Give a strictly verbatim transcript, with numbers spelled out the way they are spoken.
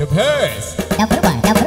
the purse.